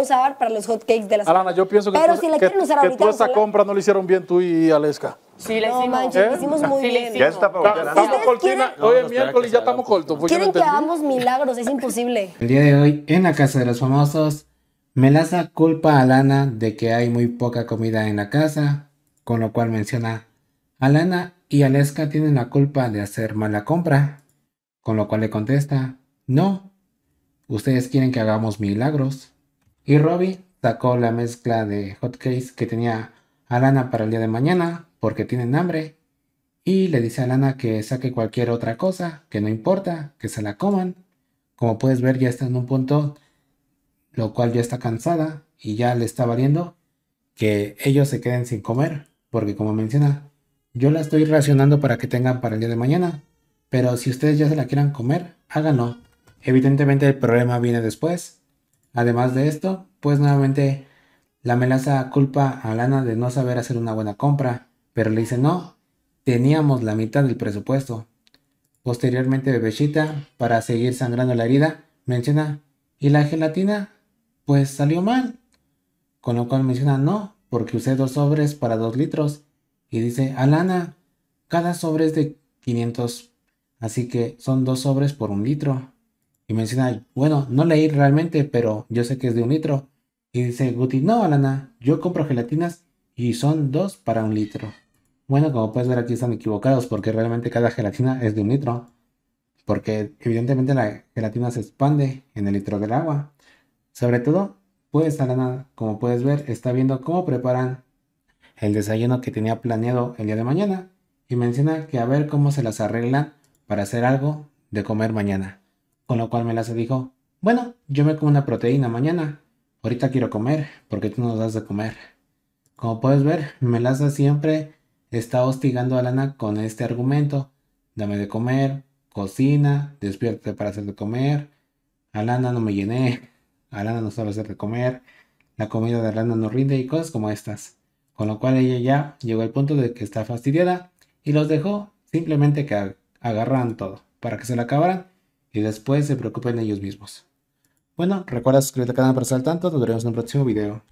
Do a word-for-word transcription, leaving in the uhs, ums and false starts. usar para los hotcakes de las Alana, yo pienso que, pero tú, si la que, usar que ahorita, tú esa compra no la hicieron bien tú y Aleska. Sí, la hicimos. No, manches, ¿Eh? la hicimos muy sí, bien. Ya está, pero ya estamos cortina. Hoy es miércoles y ya estamos cortos. Quieren que hagamos milagros, es imposible. El día de hoy, en la Casa de los Famosos, Melasa culpa a Alana de que hay muy poca comida en la casa, con lo cual menciona Alana y Aleska tienen la culpa de hacer mala compra, con lo cual le contesta, no, ustedes quieren que hagamos milagros. Y Robbie sacó la mezcla de hotcakes que tenía Alana para el día de mañana porque tienen hambre y le dice a Alana que saque cualquier otra cosa, que no importa, que se la coman. Como puedes ver, ya está en un punto lo cual ya está cansada y ya le está valiendo que ellos se queden sin comer, porque como menciona, yo la estoy racionando para que tengan para el día de mañana, pero si ustedes ya se la quieran comer, háganlo. Evidentemente el problema viene después. Además de esto, pues nuevamente la Melasa culpa a Alana de no saber hacer una buena compra, pero le dice no, teníamos la mitad del presupuesto. Posteriormente Bebechita, para seguir sangrando la herida, menciona, ¿y la gelatina? Pues salió mal. Con lo cual menciona no, porque usé dos sobres para dos litros. Y dice, Alana, cada sobre es de quinientos, así que son dos sobres por un litro. Y menciona, bueno, no leí realmente, pero yo sé que es de un litro. Y dice, Guti, no, Alana, yo compro gelatinas y son dos para un litro. Bueno, como puedes ver aquí están equivocados, porque realmente cada gelatina es de un litro. Porque evidentemente la gelatina se expande en el litro del agua. Sobre todo, pues Alana, como puedes ver, está viendo cómo preparan el desayuno que tenía planeado el día de mañana. Y menciona que a ver cómo se las arreglan para hacer algo de comer mañana. Con lo cual Melasa dijo, bueno, yo me como una proteína mañana. Ahorita quiero comer, porque tú nos das de comer. Como puedes ver, Melasa siempre está hostigando a Alana con este argumento. Dame de comer, cocina, despiértate para hacer de comer. Alana, no me llené. Alana no sabe hacer de comer. La comida de Alana no rinde y cosas como estas. Con lo cual ella ya llegó al punto de que está fastidiada y los dejó simplemente que agarraran todo para que se lo acabaran y después se preocupen ellos mismos. Bueno, recuerda suscribirte al canal para estar al tanto, nos veremos en un próximo video.